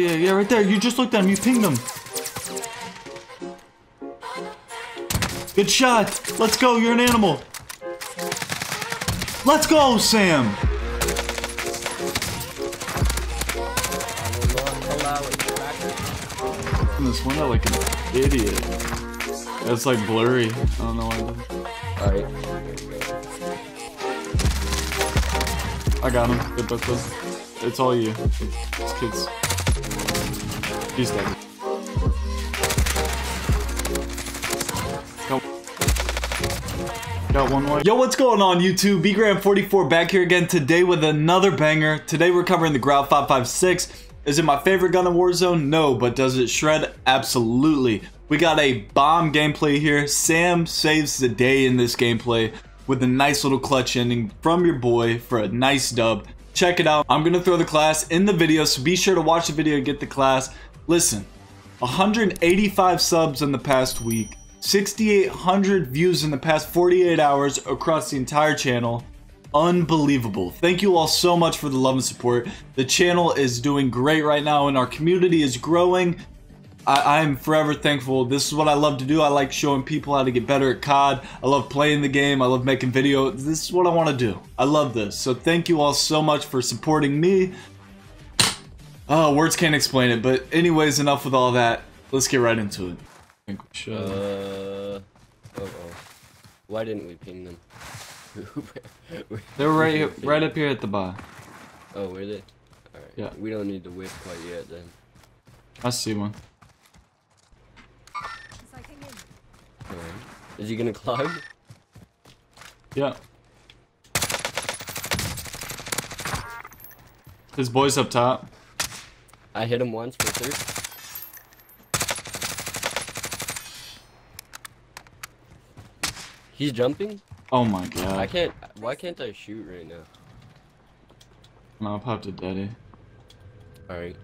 Yeah, yeah, right there. You just looked at him. You pinged him. Good shot. Let's go. You're an animal. Let's go, Sam. In this window like an idiot. It's like blurry. I don't know why. All right. I got him. Good book. It's all you. It's kids. He's dead. Got one more. Yo, what's going on YouTube? BGraham44 back here again today with another banger. Today we're covering the Grau 5.56. Is it my favorite gun in Warzone? No, but does it shred? Absolutely. We got a bomb gameplay here. Sam saves the day in this gameplay with a nice little clutch ending from your boy for a nice dub. Check it out. I'm gonna throw the class in the video, so be sure to watch the video and get the class. Listen, 185 subs in the past week, 6,800 views in the past 48 hours across the entire channel. Unbelievable. Thank you all so much for the love and support. The channel is doing great right now and our community is growing. I'm forever thankful. This is what I love to do. I like showing people how to get better at COD. I love playing the game. I love making videos. This is what I want to do. I love this. So thank you all so much for supporting me. Oh, words can't explain it, but anyways, enough with all that. Let's get right into it. I think we should. Why didn't we ping them? They're right up here at the bar. Oh, were they? Alright. Yeah. We don't need to whip quite yet then. I see one. Alright. Is he gonna climb? Yeah. His boy's up top. I hit him once for third. He's jumping? Oh my god. I can't. Why can't I shoot right now? No, I popped a daddy. Alright.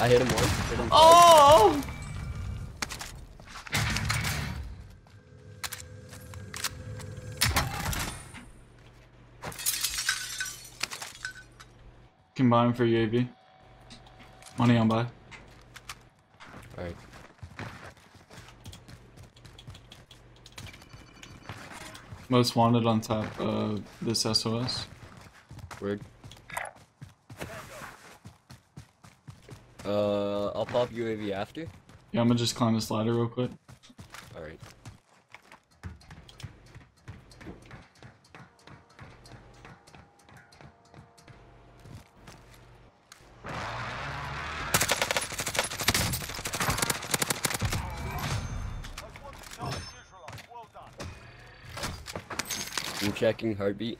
I hit him once. Hit him oh! Combine for UAV. Money on buy. Alright. Most wanted on top of this SOS. Weird. I'll pop UAV after. Yeah, I'm gonna just climb this ladder real quick. Alright. I'm checking heartbeat.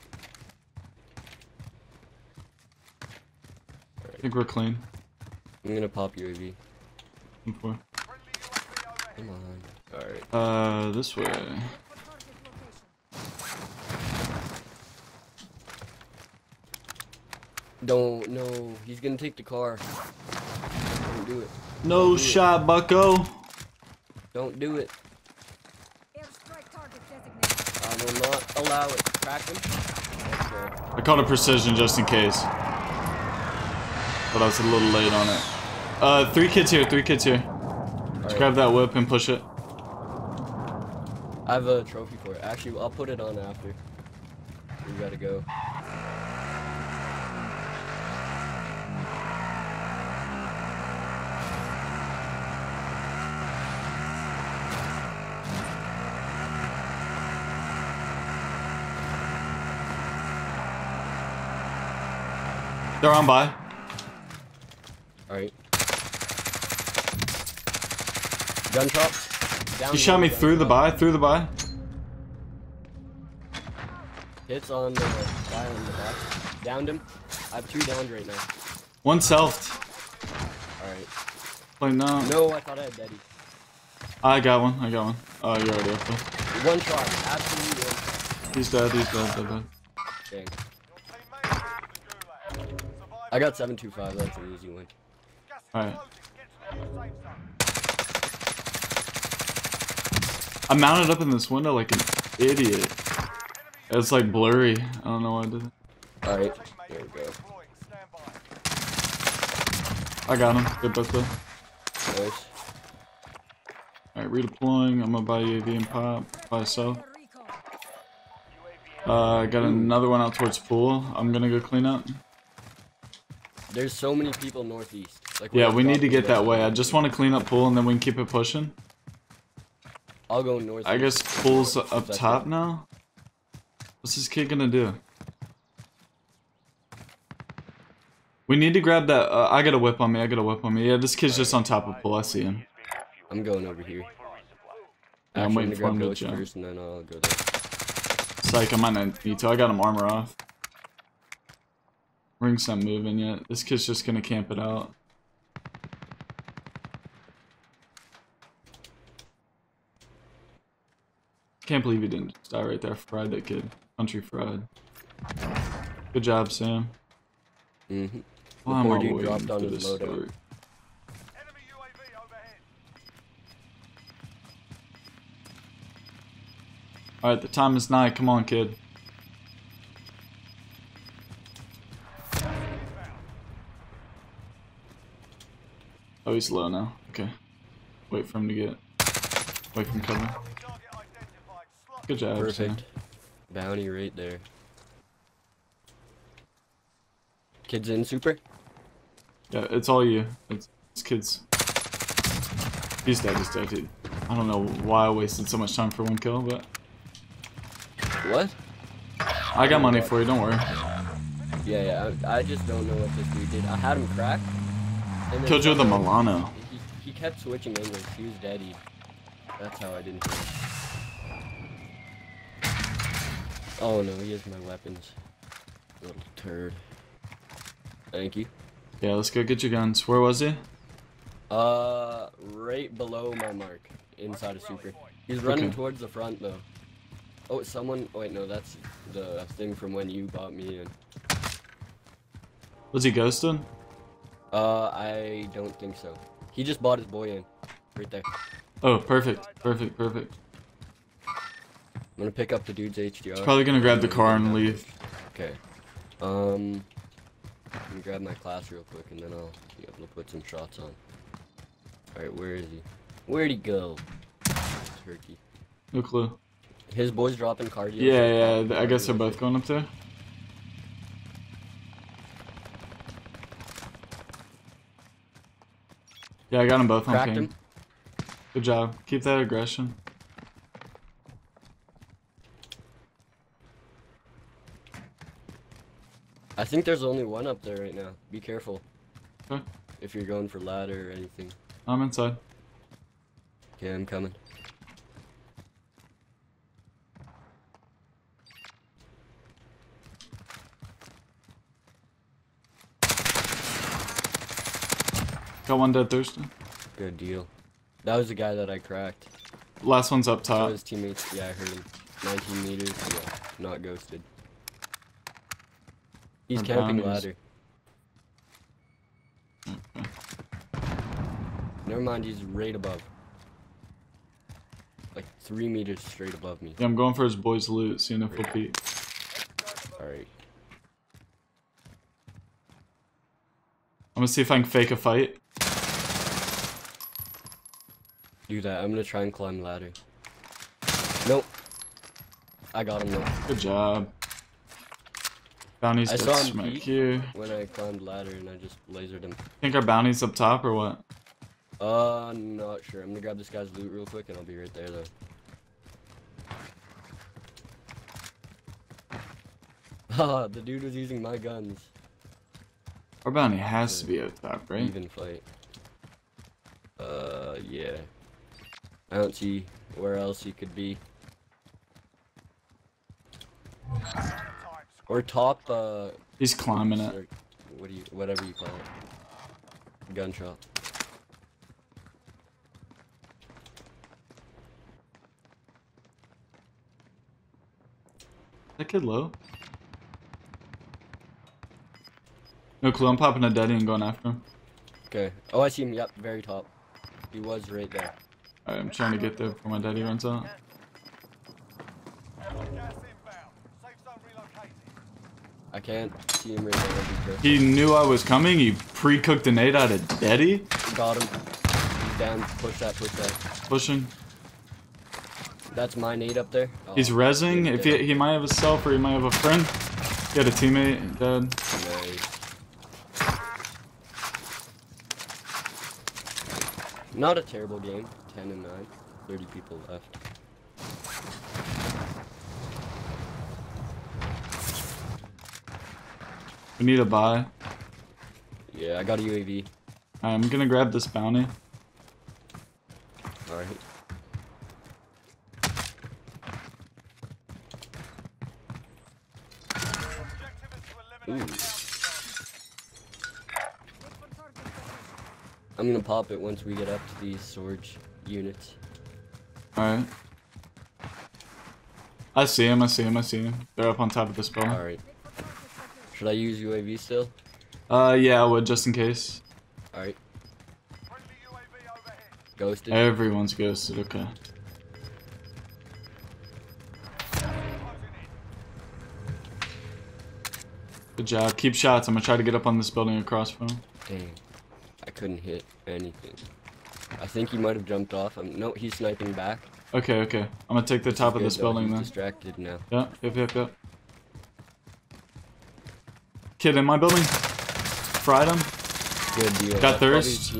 Right. I think we're clean. I'm gonna pop UAV. Come on. Alright. This way. Don't, no. He's gonna take the car. Don't do it. No shot, bucko. Don't do it. I will not allow it. Crack him. I caught a precision just in case. But I was a little late on it. Three kids here, Just right. Grab that whip and push it. I have a trophy for it. Actually, I'll put it on after. We gotta go. They're on by. Alright. Gun top. He shot me through the buy, Hits on the buy on the back. Downed him. I have two downed right now. One selfed. Alright. Play now. No, I thought I had daddy. I got one, Oh, you're already up there. One shot, absolutely one shot. He's dead, Dang. I got 725, that's an easy one. Alright. I mounted up in this window like an idiot. It's like blurry. I don't know why I did it. Alright. There we go. I got him. Good best play. Nice. Alright, redeploying. I'm gonna buy UAV and pop. Buy south. Got another one out towards pool. I'm gonna go clean up. There's so many people northeast. Like, yeah, we need to get that way. I just want to clean up pool and then we can keep it pushing. I'll go north. I guess pool's up top now. What's this kid gonna do? We need to grab that. I got a whip on me. Yeah, this kid's just on top of pool. I see him. I'm going over here. Yeah, I'm waiting for him to jump. First and then I'll go there. Psych, I might not need to. I got him armor off. Ring's not moving yet. This kid's just gonna camp it out. Can't believe he didn't just die right there. Fried that kid. Country fried. Good job, Sam. Mm-hmm. Well, I'm always dropped on his loadout. Enemy UAV overhead. All right, the time is 9. Come on, kid. Oh, he's low now. Okay. Wait for him to get. Wait for him coming. Good job. Perfect. Sam. Bounty right there. Kids in super? Yeah, it's all you. It's kids. He's dead, dude. I don't know why I wasted so much time for one kill, but. What? I got money for you, don't worry. Yeah, I just don't know what this dude did. I had him cracked. Killed you with a Milano. He kept switching angles. He was deadly. That's how I didn't kill him. Oh no, he has my weapons. Little turd. Thank you. Yeah, let's go get your guns. Where was he? Right below my mark. Inside of super. He's running towards the front though. Oh, someone. Wait, no, that's the thing from when you bought me in. Was he ghosted? I don't think so. He just bought his boy in. Right there. Oh, perfect. I'm gonna pick up the dude's HDR. He's probably gonna grab the car and leave. Okay. Let me grab my class real quick and then I'll be able to put some shots on. Alright, where is he? Where'd he go? Turkey. No clue. His boy's dropping cardio. Yeah, I guess they're both going up there. Yeah, I got them both on ping. Good job. Keep that aggression. I think there's only one up there right now. Be careful. Okay. If you're going for ladder or anything. I'm inside. Okay, I'm coming. Got one dead Thurston. Good deal. That was the guy that I cracked. Last one's up top. His teammates. Yeah, I heard him. 19 meters. Yeah, not ghosted. He's camping ladder. Okay. Never mind, he's right above. Like 3 meters straight above me. Yeah, I'm going for his boy's loot. Seeing if he'll peek. All right. I'm gonna see if I can fake a fight. Do that. I'm gonna try and climb ladder. Nope. I got him though. Good job. Bounty's I saw him peek here when I climbed ladder and I just lasered him. Think our bounty's up top or what? Not sure. I'm gonna grab this guy's loot real quick and I'll be right there though. Haha, the dude was using my guns. Our bounty has to be up top, right? Even fight. Yeah. I don't see where else he could be. Or top, he's climbing it. What do you, whatever you call it. Gunshot. That kid low? No clue, I'm popping a deadie and going after him. Okay. Oh, I see him, yep, very top. He was right there. Alright, I'm trying to get there before my deadie runs out. I can't see him right there. He knew I was coming. He pre-cooked an 8 out of Daddy. Got him. He's down. Push that, push that. Pushing. That's my nade up there. Oh, he's rezzing. If he might have a self or he might have a friend. He had a teammate. Dead. Nice. Not a terrible game. 10 and 9. 30 people left. We need a buy. Yeah, I got a UAV. I'm gonna grab this bounty. Alright. I'm gonna pop it once we get up to these storage units. Alright. I see him, I see him, I see him. They're up on top of this building. Alright. Should I use UAV still? Yeah, I would, just in case. Alright. Ghosted? Everyone's ghosted, okay. Good job, keep shots. I'm gonna try to get up on this building across from him. Dang. I couldn't hit anything. I think he might have jumped off. No, he's sniping back. Okay, okay. I'm gonna take the top of this building then. He's distracted now. Yep, yep, yep, yep. Kid in my building. Fried him. Good deal. Got thirst.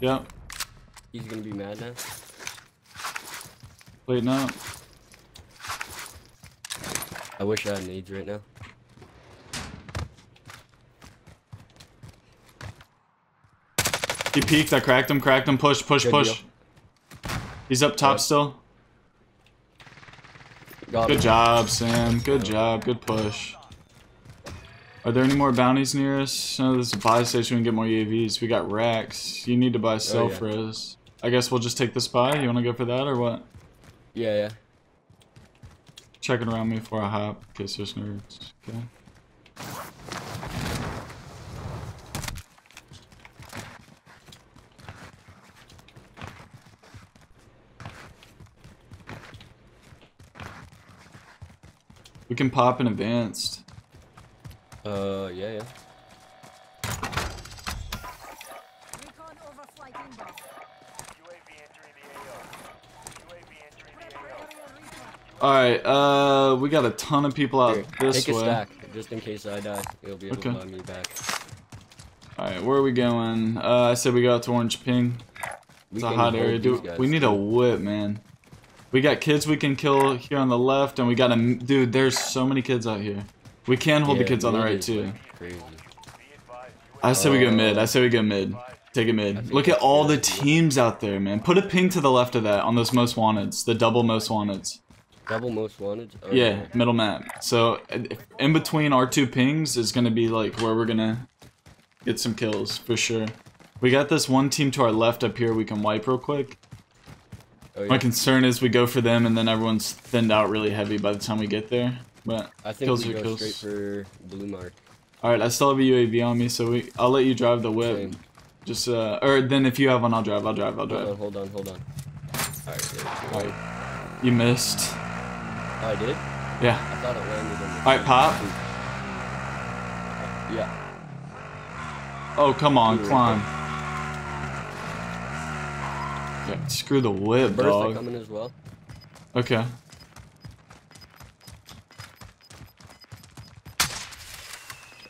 Yep. He's gonna be mad now. Wait, no. I wish I had nades right now. He peeked. I cracked him. Cracked him. Push, push, good push. Deal. He's up top still. Got Good him. Job, Sam. Good job. Good push. Are there any more bounties near us? No, this is a buy station. We can get more UAVs. We got racks. You need to buy self-res. I guess we'll just take this buy. You want to go for that or what? Yeah, yeah. Checking around me before I hop in case there's nerds. Okay. We can pop in advanced. Yeah, yeah. Alright, we got a ton of people out this way. Take a stack, just in case I die. You'll be able to buy me back. Alright, where are we going? I said we go out to Orange Ping. It's a hot area. Dude, we need a whip, man. We got kids we can kill here on the left, and we got a... Dude, there's so many kids out here. We can hold the kids on the right too. Crazy. I say we go mid. I say we go mid. Take it mid. Look at all the teams out there, man. Put a ping to the left of that on those most wanteds, the double most wanteds. Double most wanted. Oh, yeah, okay. Middle map. So in between our two pings is gonna be like where we're gonna get some kills for sure. We got this one team to our left up here. We can wipe real quick. Oh, yeah. My concern is we go for them and then everyone's thinned out really heavy by the time we get there. But I think we go straight for blue mark. Alright, I still have a UAV on me, so I'll let you drive the whip. Same. Just or then if you have one, I'll drive. Hold on, hold on, hold on. Alright, you missed. Oh, I did? Yeah. I thought it landed in the... Alright, pop. Yeah. Oh, come on, climb. Okay, screw the whip, dog. Coming as well. Okay.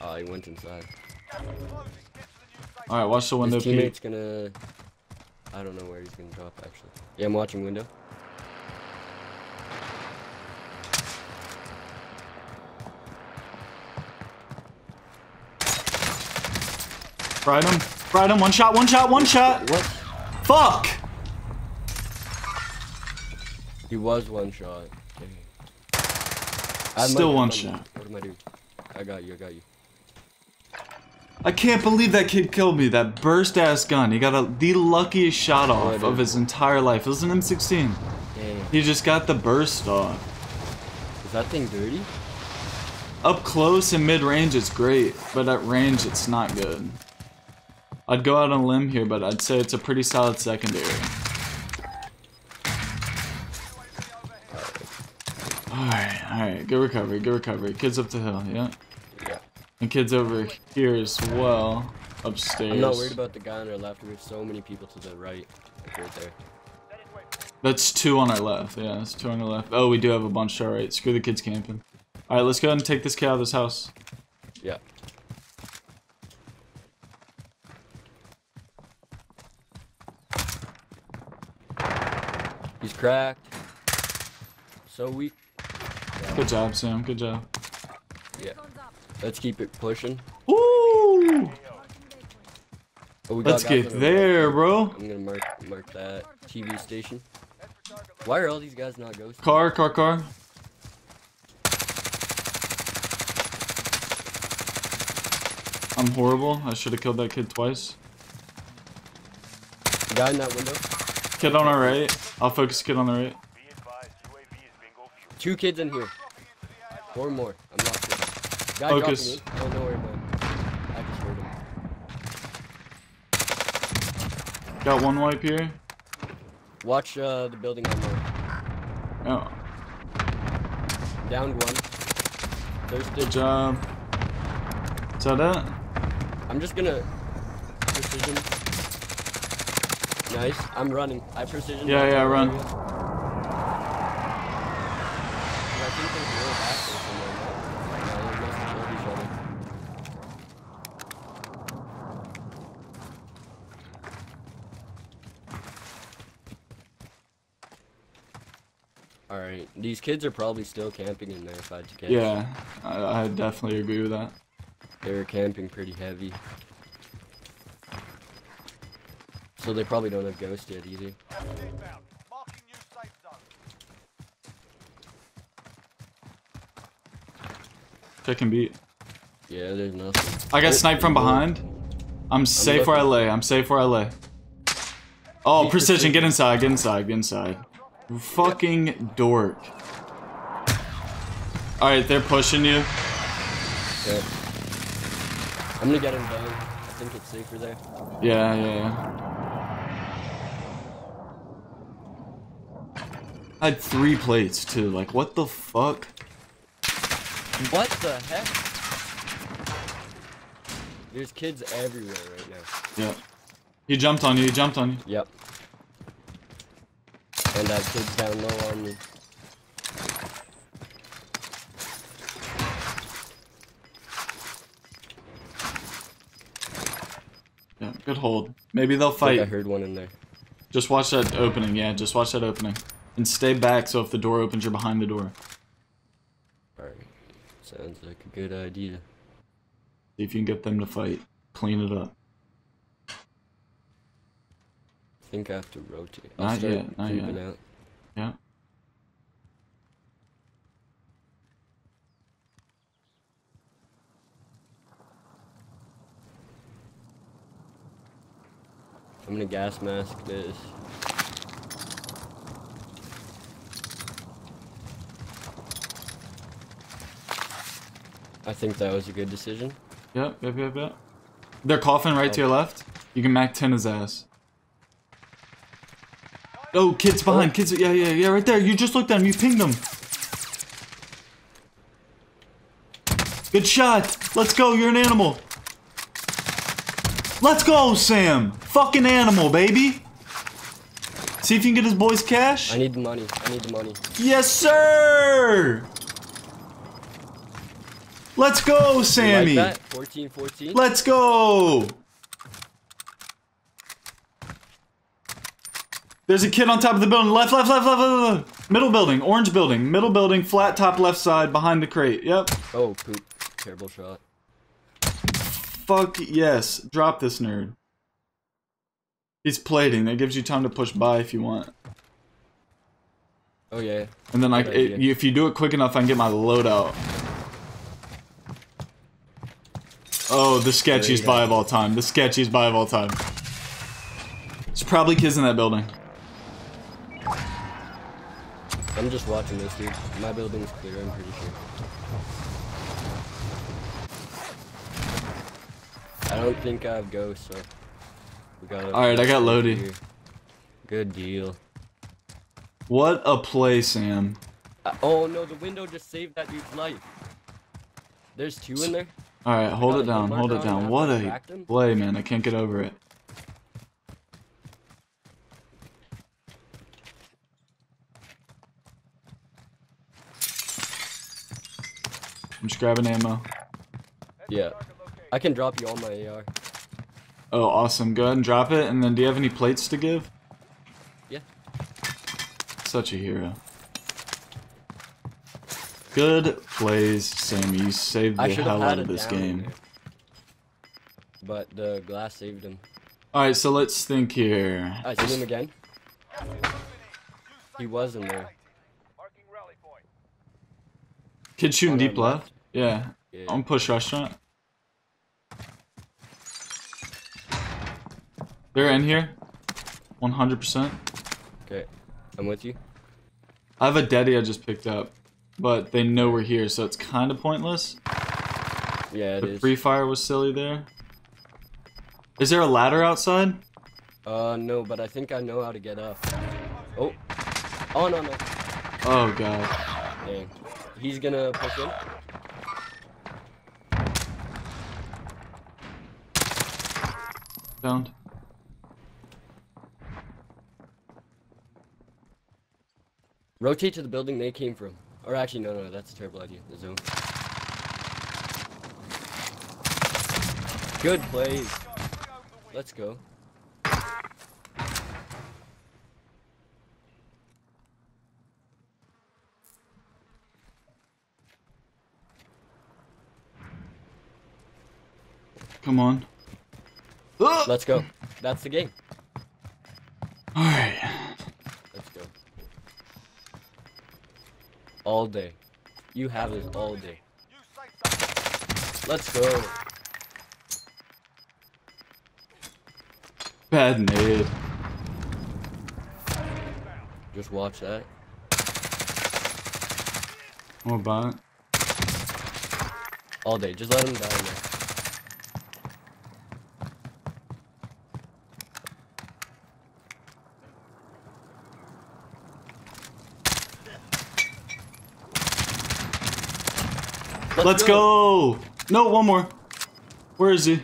Oh, he went inside. Alright, watch the window. His teammate's gonna... I don't know where he's gonna drop, actually. Yeah, I'm watching window. Fried him. Fried him. One shot, one shot, one shot! What? Fuck! He was one shot. Still one shot. What am I doing? I got you, I got you. I can't believe that kid killed me. That burst-ass gun. He got the luckiest shot off of his entire life. It was an M16. Dang. He just got the burst off. Is that thing dirty? Up close and mid-range, it's great. But at range, it's not good. I'd go out on a limb here, but I'd say it's a pretty solid secondary. Alright, good recovery, good recovery. Kid's up the hill, yeah? And kids over here as well, upstairs. I'm not worried about the guy on our left. We have so many people to the right, like right there. That's two on our left. Yeah, that's two on our left. Oh, we do have a bunch to our right. Screw the kids camping. All right, let's go ahead and take this kid out of this house. Yeah. He's cracked. So weak. Yeah. Good job, Sam. Good job. Yeah. Let's keep it pushing. Ooh! Oh, let's get there, bro. I'm gonna mark that TV station. Why are all these guys not ghosting? Car. I'm horrible. I should have killed that kid twice. Guy in that window. Kid on our right. I'll focus kid on the right. Two kids in here. Four more. I'm not sure. Guy focus. Oh, don't worry, bud. I just heard him. Got one wipe here. Watch the building on there. Oh. Downed one. Thirsted. Good job. Is that it? I'm just gonna precision. Nice. I'm running. I precision. Yeah, run. I think there's real back there somewhere. Alright, these kids are probably still camping in there if I had to catch. Yeah, I definitely agree with that. They were camping pretty heavy. So they probably don't have ghosts yet either. Check and beat. Yeah, there's nothing. I got sniped from behind. I'm safe where I lay. Oh, precision. Get inside. Fucking dork. Alright, they're pushing you. Okay. I'm gonna get him down. I think it's safer there. Yeah. I had three plates too. Like, what the fuck? What the heck? There's kids everywhere right now. Yep. He jumped on you. Yep. And I have kids down low on me. Yeah, good hold. Maybe they'll fight. I heard one in there. Just watch that opening, And stay back so if the door opens, you're behind the door. Alright. Sounds like a good idea. See if you can get them to fight. Clean it up. I think I have to rotate. Not yet. Yeah. I'm gonna gas mask this. I think that was a good decision. Yep. They're coughing right to your left. You can Mac-10 his ass. Oh, kids behind. Kids. Yeah, right there. You just looked at him. You pinged him. Good shot. Let's go. You're an animal. Let's go, Sam! Fucking animal, baby! See if you can get his boy's cash. I need the money. Yes, sir! Let's go, Sammy! You like that? 14. Let's go! There's a kid on top of the building. Left. Middle building. Orange building. Middle building. Flat top left side. Behind the crate. Yep. Oh, poop. Terrible shot. Fuck yes. Drop this nerd. He's plating. That gives you time to push by if you want. Oh, yeah. And then, if you do it quick enough, I can get my load out. Oh, the sketchiest buy of all time. It's probably kids in that building. I'm just watching this, dude. My building's clear, I'm pretty sure. I don't think I have ghosts, so we gotta. Alright, I got Lodi. Here. Good deal. What a play, Sam. Oh no, the window just saved that dude's life. There's two in there? Alright, hold it down, hold it down. What a play, man. I can't get over it. I'm just grabbing ammo. Yeah. I can drop you all my AR. Oh, awesome. Go ahead and drop it. And then do you have any plates to give? Yeah. Such a hero. Good plays, Sammy. You saved the hell out of this game. There. But the glass saved him. Alright, so let's think here. I see him again. He was in there. Kid shooting deep left. Yeah. I'm push restaurant. They're in here. 100%. Okay. I'm with you. I have a deadie I just picked up. But they know we're here, so it's kind of pointless. Yeah, it is. The free fire was silly there. Is there a ladder outside? No, but I think I know how to get up. Oh. Oh, no, no. Oh, God. Dang. He's gonna push in. Downed. Rotate to the building they came from. Or actually, no, no, that's a terrible idea. The zone. Good play. Let's go. Come on. Let's go. That's the game. All right. All day. You have this all day. Let's go. Bad nade. Just watch that. More about it. All day. Just let him die there. Let's go. No, one more. Where is he?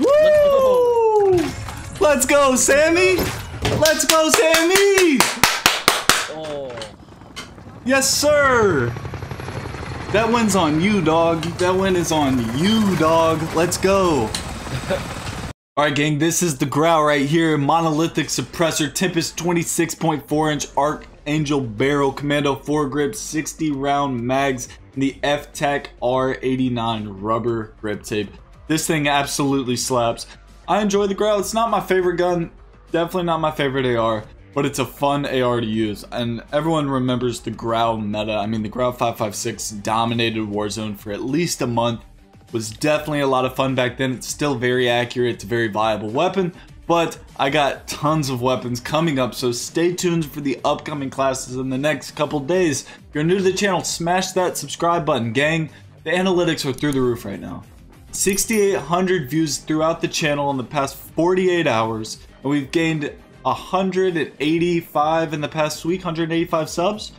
Woo! Let's go, Sammy! Let's go, Sammy! Oh. Yes, sir! That win's on you, dog. That win is on you, dog. Let's go. Alright, gang, this is the Grau right here. Monolithic suppressor, Tempest 26.4 inch arc. Angel Barrel, Commando Foregrip, 60 round mags, and the F-Tech R89 rubber grip tape. This thing absolutely slaps. I enjoy the Grau. It's not my favorite gun, definitely not my favorite AR, but it's a fun AR to use. And everyone remembers the Grau meta. I mean, the Grau 5.56 dominated Warzone for at least a month. It was definitely a lot of fun back then. It's still very accurate. It's a very viable weapon. But I got tons of weapons coming up, so stay tuned for the upcoming classes in the next couple days. If you're new to the channel, smash that subscribe button, gang. The analytics are through the roof right now. 6,800 views throughout the channel in the past 48 hours, and we've gained 185 in the past week, 185 subs.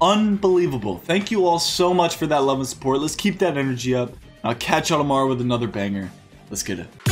Unbelievable. Thank you all so much for that love and support. Let's keep that energy up. I'll catch y'all tomorrow with another banger. Let's get it.